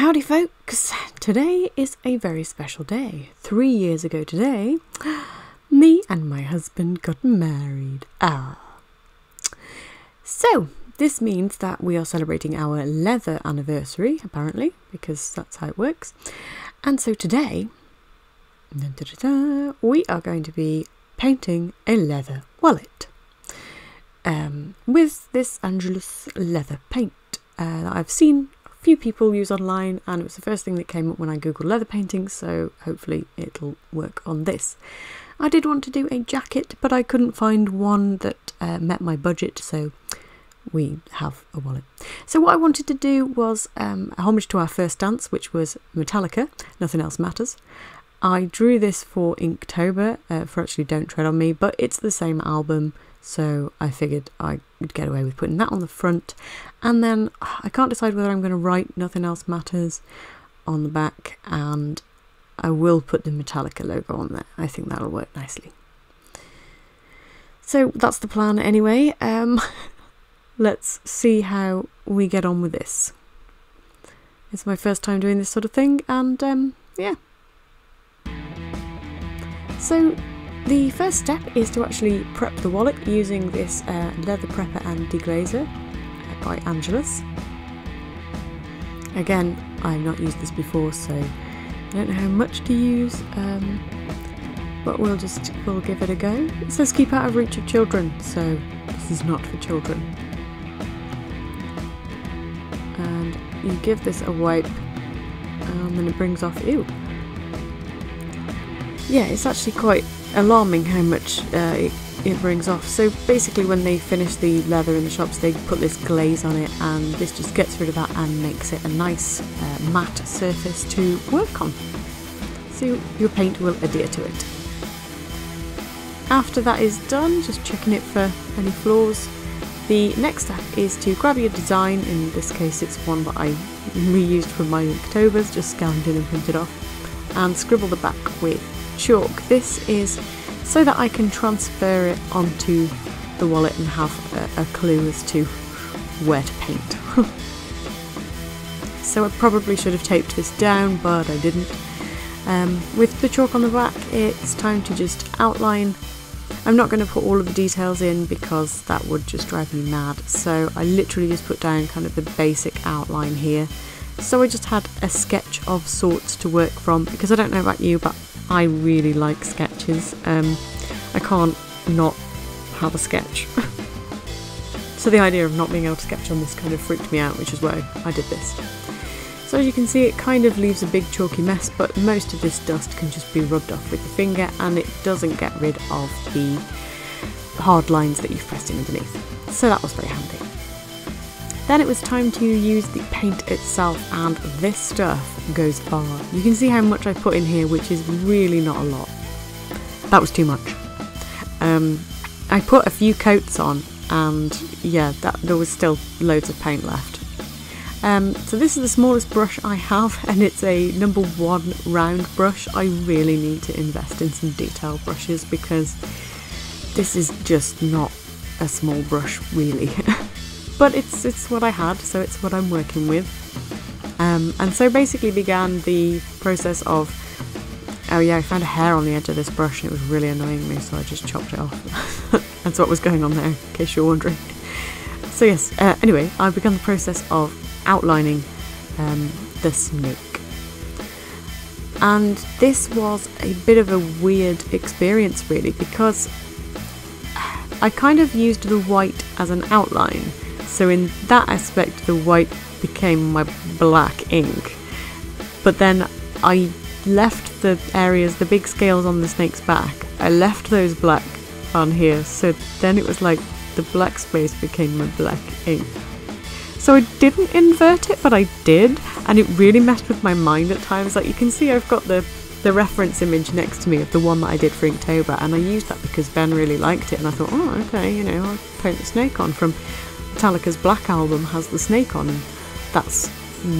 Howdy folks, today is a very special day. 3 years ago today, me and my husband got married. So this means that we are celebrating our leather anniversary, apparently, because that's how it works. And so today, we are going to be painting a leather wallet with this Angelus leather paint that I've seen few people use online, and it was the first thing that came up when I googled leather painting, so hopefully it'll work on this. I did want to do a jacket, but I couldn't find one that met my budget, so we have a wallet. So what I wanted to do was a homage to our first dance, which was Metallica, Nothing Else Matters. I drew this for Inktober, for actually Don't Tread On Me, but it's the same album, so I figured I would get away with putting that on the front. And then I can't decide whether I'm going to write Nothing Else Matters on the back, and I will put the Metallica logo on there. I think that'll work nicely. So that's the plan anyway. Let's see how we get on with this. It's my first time doing this sort of thing, and yeah. So the first step is to actually prep the wallet using this leather prepper and deglazer by Angelus. Again, I've not used this before, so I don't know how much to use, but we'll give it a go. It says keep out of reach of children, so this is not for children. And you give this a wipe, and it brings off. Ew. Yeah, it's actually quite alarming how much it brings off. So basically when they finish the leather in the shops, they put this glaze on it, and this just gets rid of that and makes it a nice matte surface to work on. So your paint will adhere to it. After that is done, just checking it for any flaws, the next step is to grab your design. In this case it's one that I reused from my Inktober's, just scanned in and printed off, and scribble the back with chalk. This is so that I can transfer it onto the wallet and have a clue as to where to paint. So I probably should have taped this down, but I didn't. With the chalk on the back, it's time to just outline. I'm not going to put all of the details in because that would just drive me mad, so I literally just put down kind of the basic outline here. So I just had a sketch of sorts to work from, because I don't know about you, but I really like sketches. I can't not have a sketch. So the idea of not being able to sketch on this kind of freaked me out, which is why I did this. So as you can see, it kind of leaves a big chalky mess, but most of this dust can just be rubbed off with the finger, and it doesn't get rid of the hard lines that you've pressed in underneath. So that was very handy. Then it was time to use the paint itself, and this stuff goes far. You can see how much I put in here, which is really not a lot. That was too much. I put a few coats on, and yeah, there was still loads of paint left. So this is the smallest brush I have, and it's a #1 round brush. I really need to invest in some detail brushes, because this is just not a small brush really. But it's what I had, so it's what I'm working with. And so basically began the process of, oh yeah, I found a hair on the edge of this brush and it was really annoying me, so I just chopped it off. That's what was going on there, in case you're wondering. So yes, anyway, I've begun the process of outlining the snake. And this was a bit of a weird experience really, because I kind of used the white as an outline. So in that aspect, the white became my black ink. But then I left the areas, the big scales on the snake's back, I left those black on here. So then it was like the black space became my black ink. So I didn't invert it, but I did. And it really messed with my mind at times. Like you can see, I've got the reference image next to me of the one that I did for Inktober. And I used that because Ben really liked it. And I thought, oh, okay, you know, I'll paint the snake on from Metallica's Black album, has the snake on, and that's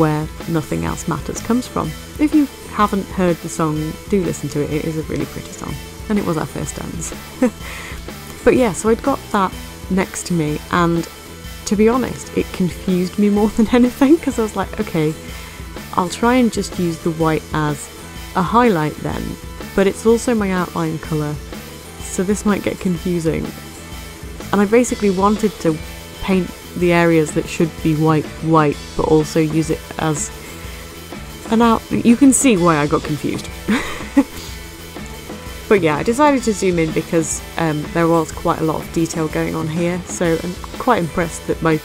where Nothing Else Matters comes from. If you haven't heard the song, do listen to it, it is a really pretty song, and it was our first dance. But yeah, so I'd got that next to me, and to be honest, it confused me more than anything, because I was like, okay, I'll try and just use the white as a highlight then, but it's also my outline colour, so this might get confusing. And I basically wanted to paint the areas that should be white, but also use it as an out... You can see why I got confused. But yeah, I decided to zoom in because there was quite a lot of detail going on here, so I'm quite impressed that my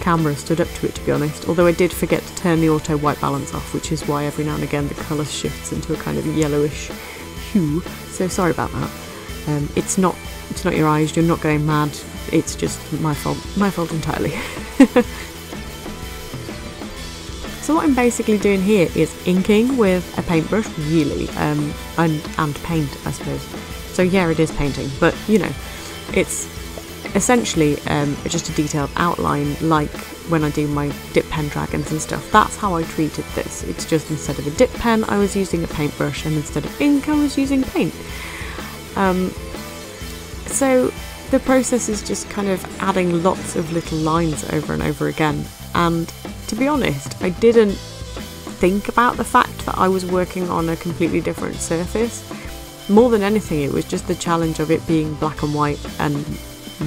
camera stood up to it, to be honest, although I did forget to turn the auto white balance off, which is why every now and again the colour shifts into a kind of yellowish hue, so sorry about that. It's not your eyes, you're not going mad, it's just my fault entirely. So what I'm basically doing here is inking with a paintbrush, really, and paint, I suppose. So yeah, it is painting, but you know, it's essentially just a detailed outline, like when I do my dip pen dragons and stuff. That's how I treated this. It's just instead of a dip pen, I was using a paintbrush, and instead of ink, I was using paint. So the process is just kind of adding lots of little lines over and over again, and to be honest, I didn't think about the fact that I was working on a completely different surface. More than anything, it was just the challenge of it being black and white, and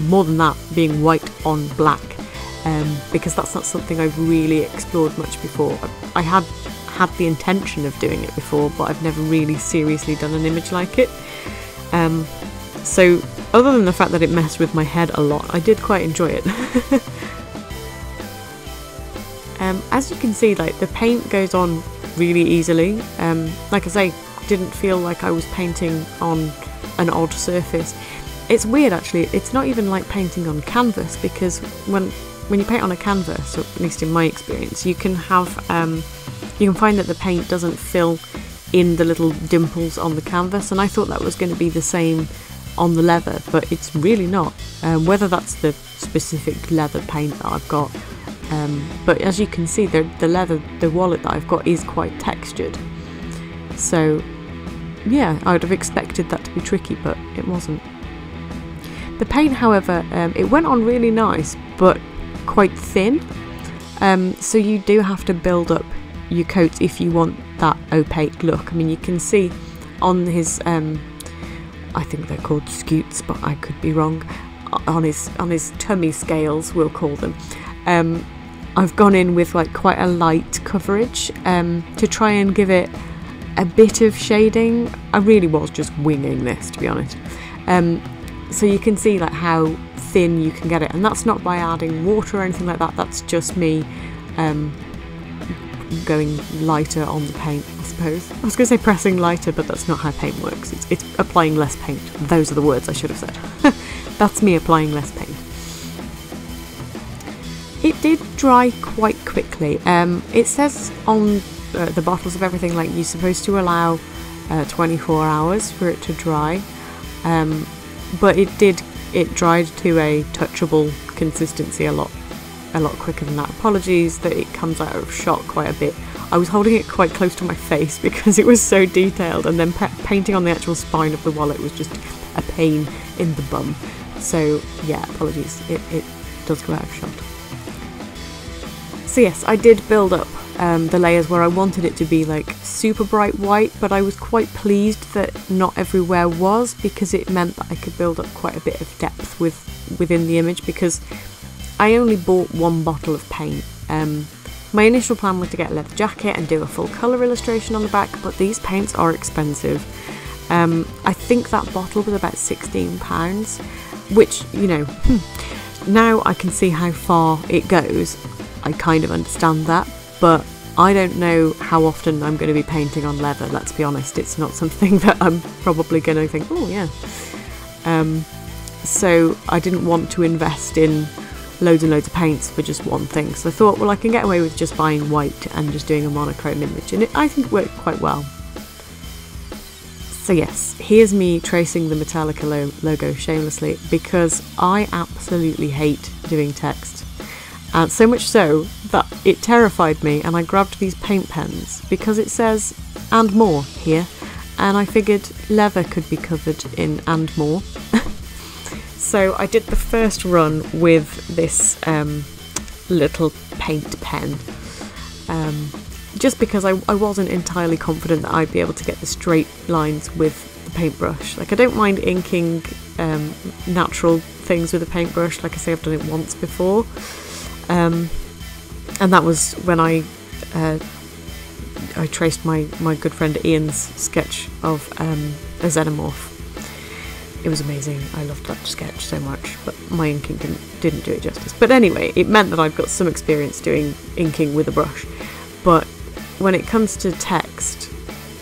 more than that, being white on black, because that's not something I've really explored much before. I had had the intention of doing it before, but I've never really seriously done an image like it. So other than the fact that it messed with my head a lot, I did quite enjoy it. As you can see, like, the paint goes on really easily. Like I say, didn't feel like I was painting on an odd surface. It's weird, actually. It's not even like painting on canvas, because when you paint on a canvas, or at least in my experience, you can have you can find that the paint doesn't fill in the little dimples on the canvas, and I thought that was going to be the same on the leather, but it's really not. Whether that's the specific leather paint that I've got. But as you can see, the wallet that I've got is quite textured, so yeah, I would have expected that to be tricky, but it wasn't. The paint, however, it went on really nice, but quite thin, so you do have to build up your coats if you want that opaque look. I mean, you can see on his, I think they're called scutes, but I could be wrong, on his tummy scales, we'll call them. I've gone in with like quite a light coverage to try and give it a bit of shading. I really was just winging this, to be honest. So you can see like how thin you can get it, and that's not by adding water or anything like that. That's just me going lighter on the paint, I suppose. I was going to say pressing lighter, but that's not how paint works. It's applying less paint. Those are the words I should have said. That's me applying less paint. It did dry quite quickly. It says on the bottles of everything, like, you're supposed to allow 24 hours for it to dry, but it dried to a touchable consistency a lot quicker than that. Apologies that it comes out of shot quite a bit. I was holding it quite close to my face because it was so detailed, and then painting on the actual spine of the wallet was just a pain in the bum. So yeah, apologies, it does come out of shot. So yes, I did build up the layers where I wanted it to be like super bright white, but I was quite pleased that not everywhere was, because it meant that I could build up quite a bit of depth within the image, because I only bought one bottle of paint. My initial plan was to get a leather jacket and do a full colour illustration on the back, but these paints are expensive. I think that bottle was about £16, which, you know, now I can see how far it goes. I kind of understand that, but I don't know how often I'm going to be painting on leather, let's be honest. It's not something that I'm probably going to think, oh yeah. So I didn't want to invest in loads and loads of paints for just one thing, so I thought, well, I can get away with just buying white and just doing a monochrome image, and I think it worked quite well. So yes, here's me tracing the Metallica logo shamelessly, because I absolutely hate doing text. And so much so that it terrified me, and I grabbed these paint pens because it says "and more" here, and I figured leather could be covered in "and more." So I did the first run with this little paint pen, just because I wasn't entirely confident that I'd be able to get the straight lines with the paintbrush. Like, I don't mind inking natural things with a paintbrush, like I say, I've done it once before, and that was when I traced my good friend Ian's sketch of a xenomorph. It was amazing, I loved that sketch so much, but my inking didn't do it justice. But anyway, it meant that I've got some experience doing inking with a brush, but when it comes to text,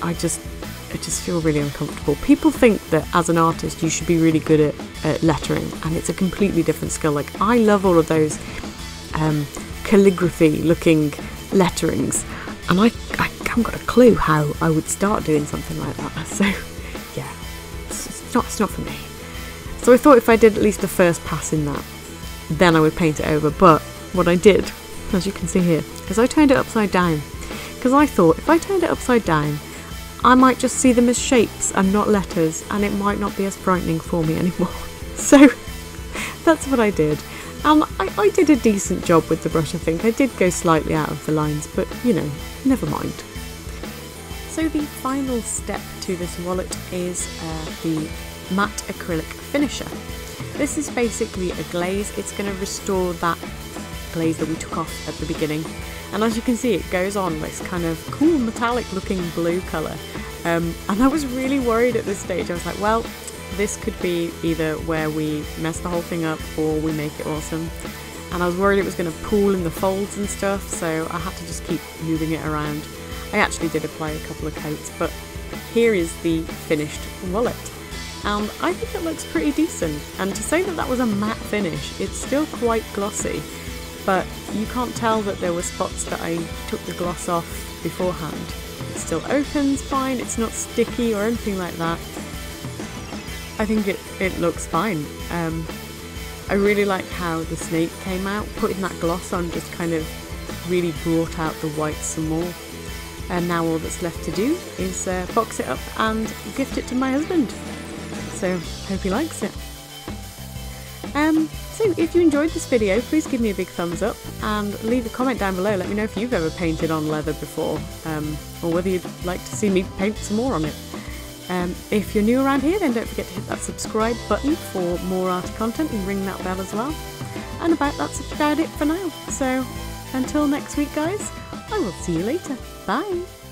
I just feel really uncomfortable. People think that as an artist you should be really good at lettering, and it's a completely different skill. Like, I love all of those calligraphy looking letterings, and I haven't got a clue how I would start doing something like that, so yeah. It's not for me. So I thought if I did at least the first pass in that, then I would paint it over. But what I did, as you can see here, is I turned it upside down, because I thought if I turned it upside down I might just see them as shapes and not letters, and it might not be as frightening for me anymore. So that's what I did, and I did a decent job with the brush. I think I did go slightly out of the lines, but you know, never mind. So the final step to this wallet is the matte acrylic finisher. This is basically a glaze. It's going to restore that glaze that we took off at the beginning, and as you can see it goes on this kind of cool metallic looking blue colour, and I was really worried at this stage. I was like, well, this could be either where we mess the whole thing up or we make it awesome, and I was worried it was going to pool in the folds and stuff, so I had to just keep moving it around. I actually did apply a couple of coats, but here is the finished wallet, and I think it looks pretty decent. And to say that that was a matte finish, it's still quite glossy, but you can't tell that there were spots that I took the gloss off beforehand. It still opens fine, it's not sticky or anything like that. I think it looks fine. I really like how the snake came out. Putting that gloss on just kind of really brought out the white some more. And now all that's left to do is box it up and gift it to my husband. So, hope he likes it. So, if you enjoyed this video, please give me a big thumbs up and leave a comment down below. Let me know if you've ever painted on leather before, or whether you'd like to see me paint some more on it. If you're new around here, then don't forget to hit that subscribe button for more arty content, and ring that bell as well. And that's about it for now. So, until next week, guys, I will see you later. Bye!